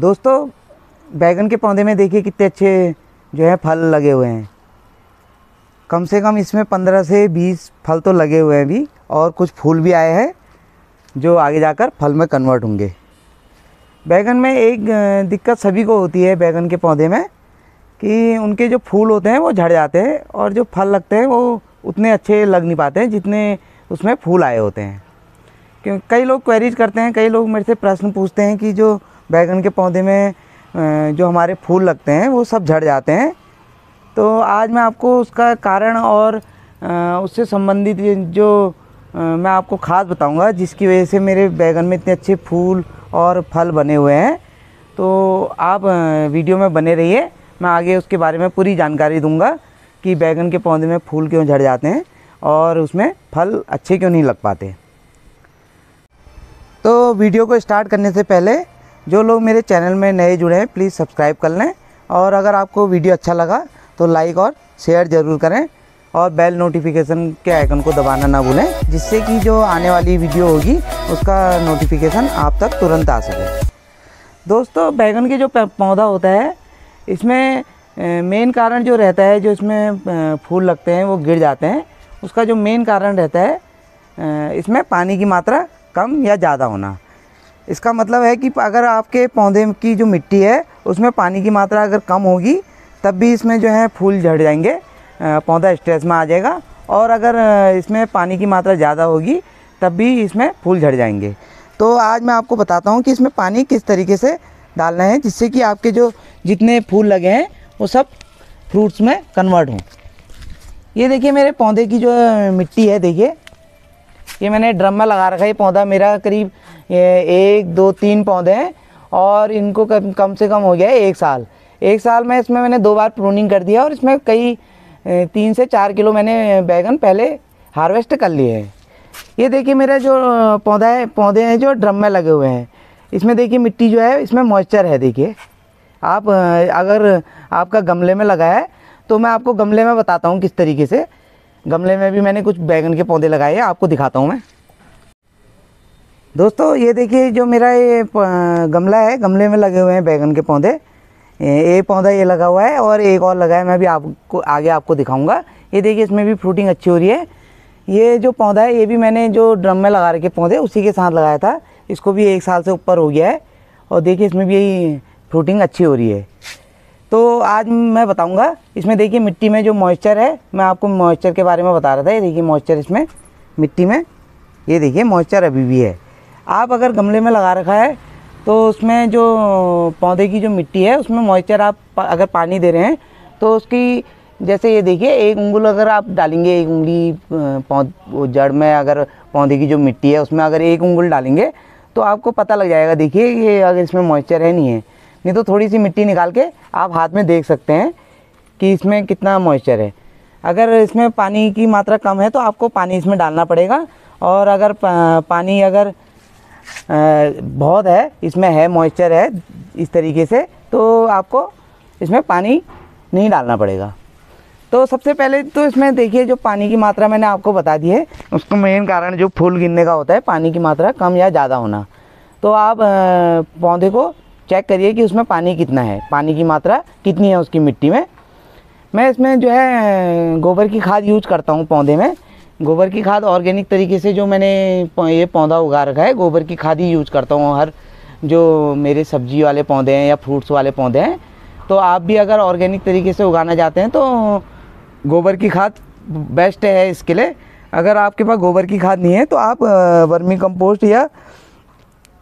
दोस्तों बैगन के पौधे में देखिए कितने अच्छे जो है फल लगे हुए हैं। कम से कम इसमें 15 से 20 फल तो लगे हुए हैं अभी, और कुछ फूल भी आए हैं जो आगे जाकर फल में कन्वर्ट होंगे। बैगन में एक दिक्कत सभी को होती है बैगन के पौधे में कि उनके जो फूल होते हैं वो झड़ जाते हैं और जो फल लगते हैं वो उतने अच्छे लग नहीं पाते हैं जितने उसमें फूल आए होते हैं। क्योंकि कई लोग क्वेरीज करते हैं, कई लोग मेरे से प्रश्न पूछते हैं कि जो बैगन के पौधे में जो हमारे फूल लगते हैं वो सब झड़ जाते हैं। तो आज मैं आपको उसका कारण और उससे संबंधित जो मैं आपको खास बताऊंगा जिसकी वजह से मेरे बैगन में इतने अच्छे फूल और फल बने हुए हैं। तो आप वीडियो में बने रहिए, मैं आगे उसके बारे में पूरी जानकारी दूंगा कि बैगन के पौधे में फूल क्यों झड़ जाते हैं और उसमें फल अच्छे क्यों नहीं लग पाते। तो वीडियो को स्टार्ट करने से पहले जो लोग मेरे चैनल में नए जुड़े हैं प्लीज़ सब्सक्राइब कर लें, और अगर आपको वीडियो अच्छा लगा तो लाइक और शेयर ज़रूर करें, और बेल नोटिफिकेशन के आइकन को दबाना ना भूलें जिससे कि जो आने वाली वीडियो होगी उसका नोटिफिकेशन आप तक तुरंत आ सके। दोस्तों बैगन के जो पौधा होता है इसमें मेन कारण जो रहता है, जो इसमें फूल लगते हैं वो गिर जाते हैं, उसका जो मेन कारण रहता है इसमें पानी की मात्रा कम या ज़्यादा होना। इसका मतलब है कि अगर आपके पौधे की जो मिट्टी है उसमें पानी की मात्रा अगर कम होगी तब भी इसमें जो है फूल झड़ जाएंगे, पौधा स्ट्रेस में आ जाएगा, और अगर इसमें पानी की मात्रा ज़्यादा होगी तब भी इसमें फूल झड़ जाएंगे। तो आज मैं आपको बताता हूँ कि इसमें पानी किस तरीके से डालना है जिससे कि आपके जो जितने फूल लगे हैं वो सब फ्रूट्स में कन्वर्ट हों। ये देखिए मेरे पौधे की जो मिट्टी है, देखिए ये मैंने ड्रम में लगा रखा है। ये पौधा मेरा करीब 1 2 3 पौधे हैं और इनको कम से कम हो गया है 1 साल। 1 साल में इसमें मैंने 2 बार प्रूनिंग कर दिया और इसमें कई 3 से 4 किलो मैंने बैगन पहले हार्वेस्ट कर लिए हैं। ये देखिए मेरा जो पौधे हैं जो ड्रम में लगे हुए हैं, इसमें देखिए मिट्टी जो है इसमें मॉइस्चर है। देखिए आप अगर आपका गमले में लगा है तो मैं आपको गमले में बताता हूँ किस तरीके से। गमले में भी मैंने कुछ बैगन के पौधे लगाए हैं, आपको दिखाता हूँ मैं। दोस्तों ये देखिए जो मेरा ये गमला है, गमले में लगे हुए हैं बैगन के पौधे। एक पौधा ये लगा हुआ है और एक और लगा है, मैं भी आपको आगे आपको दिखाऊंगा। ये देखिए इसमें भी फ्रूटिंग अच्छी हो रही है। ये जो पौधा है ये भी मैंने जो ड्रम में लगा रखे पौधे उसी के साथ लगाया था, इसको भी 1 साल से ऊपर हो गया है, और देखिए इसमें भी यही फ्रूटिंग अच्छी हो रही है। तो आज मैं बताऊँगा इसमें देखिए मिट्टी में जो मॉइस्चर है, मैं आपको मॉइस्चर के बारे में बता रहा था। ये देखिए मॉइस्चर इसमें मिट्टी में, ये देखिए मॉइस्चर अभी भी है। आप अगर गमले में लगा रखा है तो उसमें जो पौधे की जो मिट्टी है उसमें मॉइस्चर आप अगर पानी दे रहे हैं तो उसकी, जैसे ये देखिए 1 उंगली अगर आप डालेंगे, 1 उंगली जड़ में अगर पौधे की जो मिट्टी है उसमें अगर 1 उंगली डालेंगे तो आपको पता लग जाएगा देखिए ये अगर इसमें मॉइस्चर है नहीं है, नहीं तो थोड़ी सी मिट्टी निकाल के आप हाथ में देख सकते हैं कि इसमें कितना मॉइस्चर है। अगर इसमें पानी की मात्रा कम है तो आपको पानी इसमें डालना पड़ेगा, और अगर पानी अगर बहुत है, इसमें है मॉइस्चर है इस तरीके से, तो आपको इसमें पानी नहीं डालना पड़ेगा। तो सबसे पहले तो इसमें देखिए जो पानी की मात्रा मैंने आपको बता दी है, उसका मेन कारण जो फूल गिरने का होता है पानी की मात्रा कम या ज़्यादा होना। तो आप पौधे को चेक करिए कि उसमें पानी कितना है, पानी की मात्रा कितनी है उसकी मिट्टी में। मैं इसमें जो है गोबर की खाद यूज करता हूँ पौधे में, गोबर की खाद ऑर्गेनिक तरीके से जो मैंने ये पौधा उगा रखा है गोबर की खाद ही यूज़ करता हूँ हर जो मेरे सब्जी वाले पौधे हैं या फ्रूट्स वाले पौधे हैं। तो आप भी अगर ऑर्गेनिक तरीके से उगाना चाहते हैं तो गोबर की खाद बेस्ट है इसके लिए। अगर आपके पास गोबर की खाद नहीं है तो आप वर्मी कंपोस्ट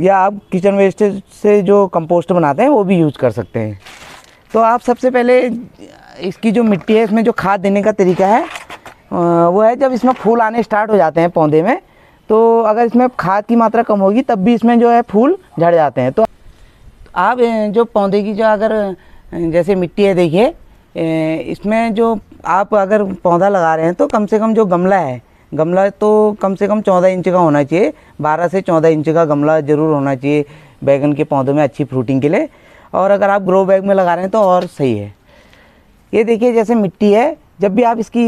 या आप किचन वेस्ट से जो कंपोस्ट बनाते हैं वो भी यूज़ कर सकते हैं। तो आप सबसे पहले इसकी जो मिट्टी है इसमें जो खाद देने का तरीका है वो है, जब इसमें फूल आने स्टार्ट हो जाते हैं पौधे में तो अगर इसमें खाद की मात्रा कम होगी तब भी इसमें जो है फूल झड़ जाते हैं। तो आप जो पौधे की जो अगर जैसे मिट्टी है देखिए, इसमें जो आप अगर पौधा लगा रहे हैं तो कम से कम जो गमला है, गमला तो कम से कम 14 इंच का होना चाहिए, 12 से 14 इंच का गमला ज़रूर होना चाहिए बैगन के पौधों में अच्छी फ्रूटिंग के लिए। और अगर आप ग्रो बैग में लगा रहे हैं तो और सही है। ये देखिए जैसे मिट्टी है, जब भी आप इसकी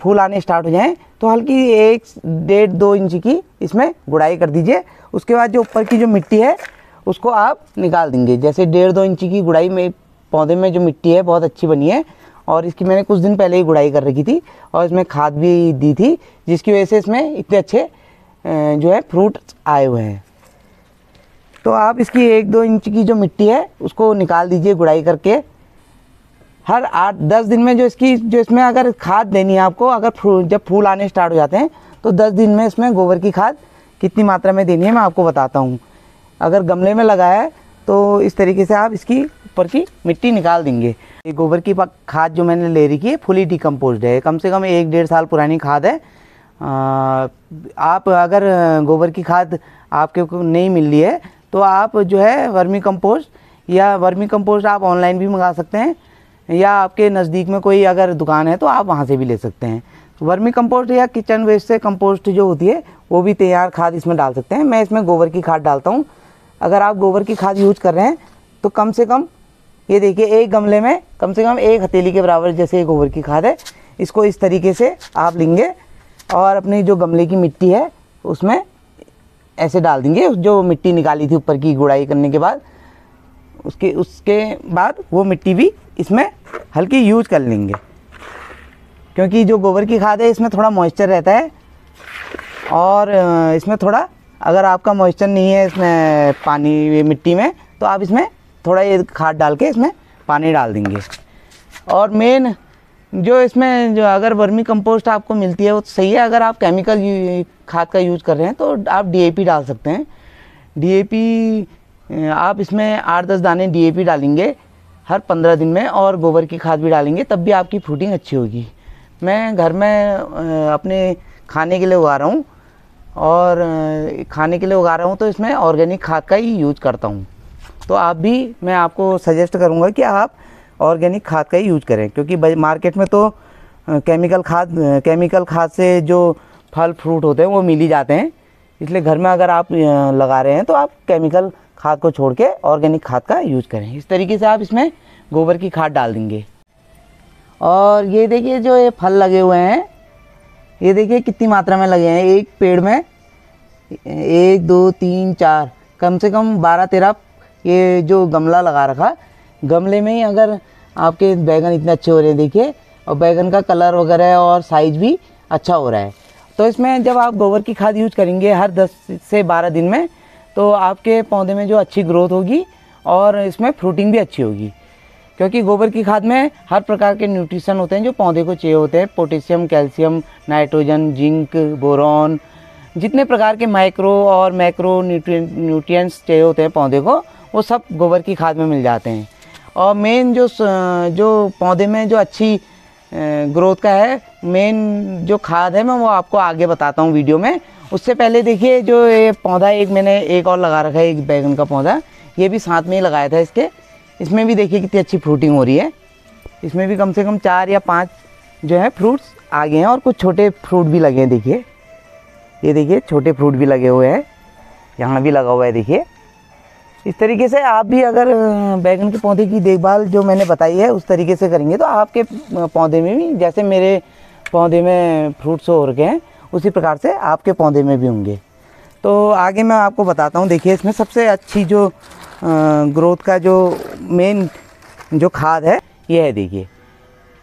फूल आने स्टार्ट हो जाएं तो हल्की 1 डेढ़ 2 इंच की इसमें गुड़ाई कर दीजिए। उसके बाद जो ऊपर की जो मिट्टी है उसको आप निकाल देंगे। जैसे 1.5-2 इंची की गुड़ाई में पौधे में जो मिट्टी है बहुत अच्छी बनी है और इसकी मैंने कुछ दिन पहले ही गुड़ाई कर रखी थी और इसमें खाद भी दी थी, जिसकी वजह से इसमें इतने अच्छे जो है फ्रूट आए हुए हैं। तो आप इसकी 1-2 इंच की जो मिट्टी है उसको निकाल दीजिए गुड़ाई करके। हर 8-10 दिन में इसमें अगर खाद देनी है आपको, अगर जब फूल आने स्टार्ट हो जाते हैं तो 10 दिन में इसमें गोबर की खाद कितनी मात्रा में देनी है मैं आपको बताता हूँ। अगर गमले में लगाया है तो इस तरीके से आप इसकी ऊपर की मिट्टी निकाल देंगे। ये गोबर की खाद जो मैंने ले रखी है फुली डिकम्पोज्ड है, कम से कम 1-1.5 साल पुरानी खाद है। आप अगर गोबर की खाद आपके को नहीं मिल रही है तो आप जो है वर्मी कंपोस्ट आप ऑनलाइन भी मंगा सकते हैं या आपके नज़दीक में कोई अगर दुकान है तो आप वहाँ से भी ले सकते हैं। वर्मी कंपोस्ट या किचन वेस्ट से कंपोस्ट जो होती है वो भी तैयार खाद इसमें डाल सकते हैं। मैं इसमें गोबर की खाद डालता हूँ। अगर आप गोबर की खाद यूज कर रहे हैं तो कम से कम ये देखिए एक गमले में कम से कम 1 हथेली के बराबर जैसे गोबर की खाद है, इसको इस तरीके से आप लेंगे और अपनी जो गमले की मिट्टी है उसमें ऐसे डाल देंगे। जो मिट्टी निकाली थी ऊपर की गुड़ाई करने के बाद उसके बाद वो मिट्टी भी इसमें हल्की यूज कर लेंगे, क्योंकि जो गोबर की खाद है इसमें थोड़ा मॉइस्चर रहता है और इसमें थोड़ा अगर आपका मॉइस्चर नहीं है इसमें पानी मिट्टी में तो आप इसमें थोड़ा ये खाद डाल के इसमें पानी डाल देंगे। और मेन जो इसमें जो अगर वर्मी कंपोस्ट आपको मिलती है वो तो सही है। अगर आप केमिकल खाद का यूज़ कर रहे हैं तो आप DAP डाल सकते हैं। DAP आप इसमें 8-10 दाने DAP डालेंगे हर 15 दिन में और गोबर की खाद भी डालेंगे, तब भी आपकी फ्रूटिंग अच्छी होगी। मैं घर में अपने खाने के लिए उगा रहा हूँ तो इसमें ऑर्गेनिक खाद का ही यूज़ करता हूँ। तो आप भी मैं आपको सजेस्ट करूँगा कि आप ऑर्गेनिक खाद का ही यूज करें, क्योंकि मार्केट में तो केमिकल खाद से जो फल फ्रूट होते हैं वो मिल ही जाते हैं। इसलिए घर में अगर आप लगा रहे हैं तो आप केमिकल खाद को छोड़ के ऑर्गेनिक खाद का यूज़ करें। इस तरीके से आप इसमें गोबर की खाद डाल देंगे। और ये देखिए जो ये फल लगे हुए हैं, ये देखिए कितनी मात्रा में लगे हैं। एक पेड़ में 1, 2, 3, 4 कम से कम 12-13 ये जो गमला लगा रखा, गमले में ही अगर आपके बैगन इतने अच्छे हो रहे हैं देखिए, और बैगन का कलर वगैरह और साइज भी अच्छा हो रहा है। तो इसमें जब आप गोबर की खाद यूज करेंगे हर 10 से 12 दिन में तो आपके पौधे में जो अच्छी ग्रोथ होगी और इसमें फ्रूटिंग भी अच्छी होगी, क्योंकि गोबर की खाद में हर प्रकार के न्यूट्रिशन होते हैं जो पौधे को चाहिए होते हैं। Potassium, calcium, nitrogen, zinc, boron, जितने प्रकार के माइक्रो और मैक्रो न्यूट्रिएंट्स चाहिए होते हैं पौधे को, वो सब गोबर की खाद में मिल जाते हैं। और मेन जो पौधे में जो अच्छी ग्रोथ का है मेन जो खाद है मैं वो आपको आगे बताता हूँ वीडियो में। उससे पहले देखिए जो ये पौधा मैंने एक और लगा रखा है, एक बैगन का पौधा, ये भी साथ में ही लगाया था। इसमें भी देखिए कितनी अच्छी फ्रूटिंग हो रही है। इसमें भी कम से कम 4 या 5 जो है फ्रूट्स आ गए हैं और कुछ छोटे फ्रूट भी लगे हैं। देखिए ये देखिए छोटे फ्रूट भी लगे हुए हैं, यहाँ भी लगा हुआ है देखिए। इस तरीके से आप भी अगर बैगन के पौधे की देखभाल जो मैंने बताई है उस तरीके से करेंगे तो आपके पौधे में भी, जैसे मेरे पौधे में फ्रूट्स हो रखे हैं उसी प्रकार से आपके पौधे में भी होंगे। तो आगे मैं आपको बताता हूँ। देखिए इसमें सबसे अच्छी जो ग्रोथ का जो मेन जो खाद है ये है, देखिए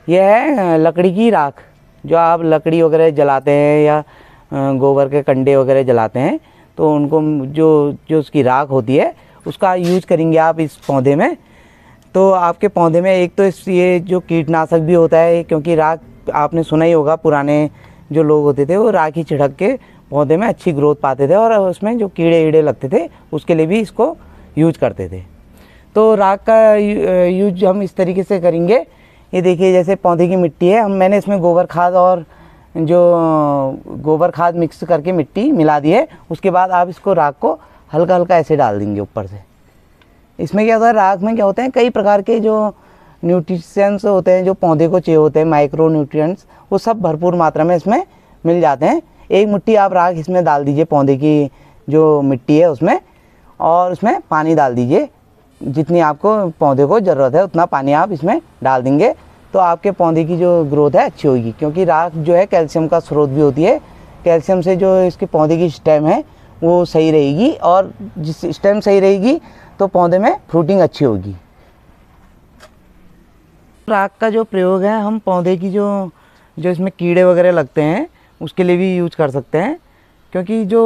यह है लकड़ी की राख। जो आप लकड़ी वगैरह जलाते हैं या गोबर के कंडे वगैरह जलाते हैं तो उनको जो उसकी राख होती है उसका यूज करेंगे आप इस पौधे में, तो आपके पौधे में एक तो ये जो कीटनाशक भी होता है, क्योंकि राख आपने सुना ही होगा पुराने जो लोग होते थे वो राख ही छिड़क के पौधे में अच्छी ग्रोथ पाते थे और उसमें जो कीड़े लगते थे उसके लिए भी इसको यूज करते थे। तो राख का यूज हम इस तरीके से करेंगे। ये देखिए जैसे पौधे की मिट्टी है, मैंने इसमें गोबर खाद मिक्स करके मिट्टी मिला दी है। उसके बाद आप इसको राख को हल्का हल्का ऐसे डाल देंगे ऊपर से। इसमें क्या होता है, राख में क्या होते हैं कई प्रकार के जो न्यूट्रिशंस होते हैं जो पौधे को चाहिए होते हैं, माइक्रो न्यूट्रिएंट्स, वो सब भरपूर मात्रा में इसमें मिल जाते हैं। 1 मुट्ठी आप राख इसमें डाल दीजिए पौधे की जो मिट्टी है उसमें, और उसमें पानी डाल दीजिए जितनी आपको पौधे को ज़रूरत है उतना पानी आप इसमें डाल देंगे तो आपके पौधे की जो ग्रोथ है अच्छी होगी। क्योंकि राख जो है कैल्शियम का स्रोत भी होती है, कैल्शियम से जो इसके पौधे की स्टेम है वो सही रहेगी, और जिस स्टेम सही रहेगी तो पौधे में फ्रूटिंग अच्छी होगी। राख का जो प्रयोग है, हम पौधे की जो इसमें कीड़े वगैरह लगते हैं उसके लिए भी यूज कर सकते हैं, क्योंकि जो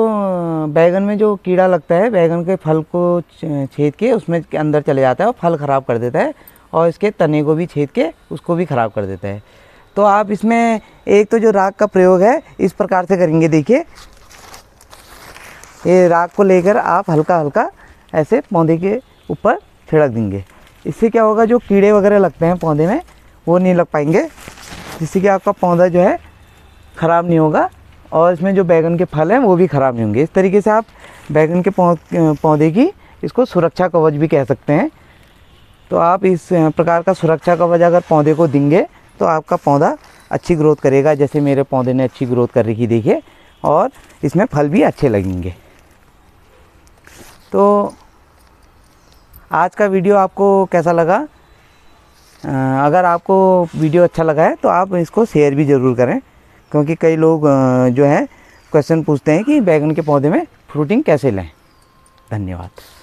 बैगन में जो कीड़ा लगता है, बैगन के फल को छेद के उसमें के अंदर चले जाता है और फल ख़राब कर देता है, और इसके तने को भी छेद के उसको भी ख़राब कर देता है। तो आप इसमें एक तो जो राख का प्रयोग है इस प्रकार से करेंगे। देखिए, ये राख को लेकर आप हल्का हल्का ऐसे पौधे के ऊपर छिड़क देंगे। इससे क्या होगा, जो कीड़े वगैरह लगते हैं पौधे में वो नहीं लग पाएंगे, जिससे कि आपका पौधा जो है ख़राब नहीं होगा, और इसमें जो बैगन के फल हैं वो भी ख़राब नहीं होंगे। इस तरीके से आप बैगन के पौधे की इसको सुरक्षा कवच भी कह सकते हैं। तो आप इस प्रकार का सुरक्षा कवच अगर पौधे को देंगे तो आपका पौधा अच्छी ग्रोथ करेगा, जैसे मेरे पौधे ने अच्छी ग्रोथ कर रखी देखिए, और इसमें फल भी अच्छे लगेंगे। तो आज का वीडियो आपको कैसा लगा? अगर आपको वीडियो अच्छा लगा है तो आप इसको शेयर भी ज़रूर करें, क्योंकि कई लोग जो है क्वेश्चन पूछते हैं कि बैगन के पौधे में फ्रूटिंग कैसे लें। धन्यवाद।